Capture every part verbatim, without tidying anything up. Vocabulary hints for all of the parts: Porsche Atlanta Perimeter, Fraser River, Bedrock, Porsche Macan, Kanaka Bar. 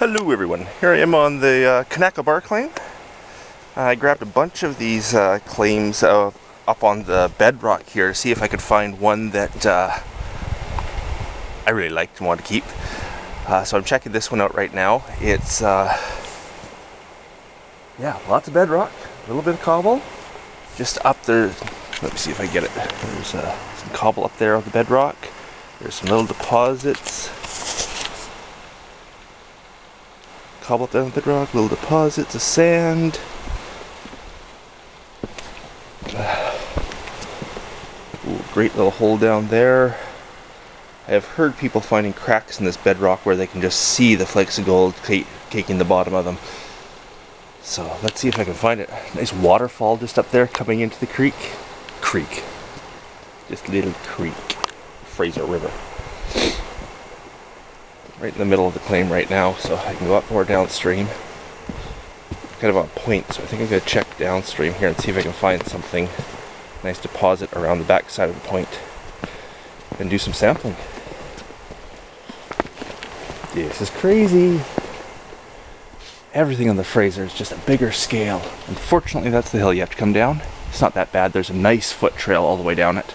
Hello everyone, here I am on the uh, Kanaka Bar claim. I grabbed a bunch of these uh, claims uh, up on the bedrock here to see if I could find one that uh, I really liked and wanted to keep. Uh, so I'm checking this one out right now. It's, uh, yeah, lots of bedrock, a little bit of cobble. Just up there, let me see if I get it. There's uh, some cobble up there on the bedrock. There's some little deposits. Cobble up there on the bedrock, little deposits of sand. Ooh, great little hole down there. I have heard people finding cracks in this bedrock where they can just see the flakes of gold caking the bottom of them. So let's see if I can find it. Nice waterfall just up there coming into the creek. Creek. Just little creek. Fraser River. Right in the middle of the claim right now, so I can go up more downstream. Kind of on point, so I think I'm going to check downstream here and see if I can find something. Nice deposit around the back side of the point. And do some sampling. This is crazy. Everything on the Fraser is just a bigger scale. Unfortunately, that's the hill you have to come down. It's not that bad. There's a nice foot trail all the way down it.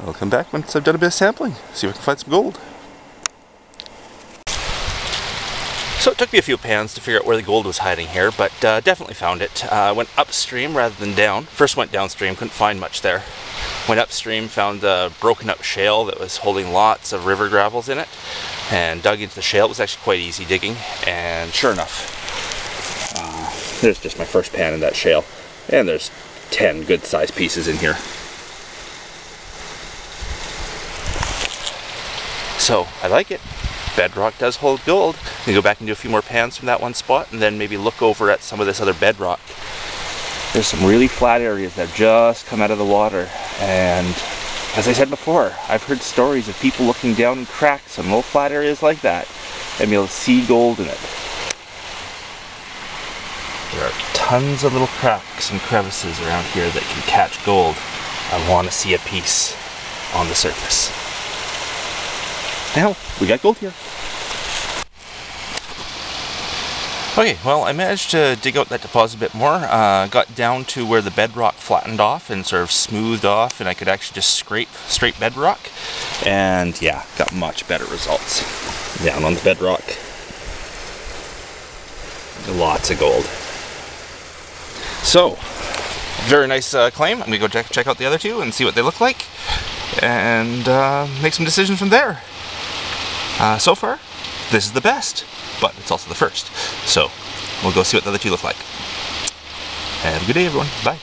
I'll come back once I've done a bit of sampling, see if I can find some gold. So it took me a few pans to figure out where the gold was hiding here, but uh, definitely found it. I uh, went upstream rather than down. First went downstream, couldn't find much there. Went upstream, found a broken up shale that was holding lots of river gravels in it, and dug into the shale. It was actually quite easy digging, and sure enough, uh, there's just my first pan in that shale. And there's ten good sized pieces in here. So I like it. Bedrock does hold gold. I'm gonna go back and do a few more pans from that one spot and then maybe look over at some of this other bedrock. There's some really flat areas that have just come out of the water. And as I said before, I've heard stories of people looking down in cracks on little flat areas like that and be able to see gold in it. There are tons of little cracks and crevices around here that can catch gold. I wanna see a piece on the surface. Now, we got gold here. Okay, well, I managed to dig out that deposit a bit more. Uh, got down to where the bedrock flattened off and sort of smoothed off, and I could actually just scrape straight bedrock. And yeah, got much better results down on the bedrock. Lots of gold. So, very nice uh, claim. I'm gonna go check, check out the other two and see what they look like, and uh, make some decisions from there. Uh, so far, this is the best, but it's also the first. So, we'll go see what the other two look like. Have a good day, everyone. Bye.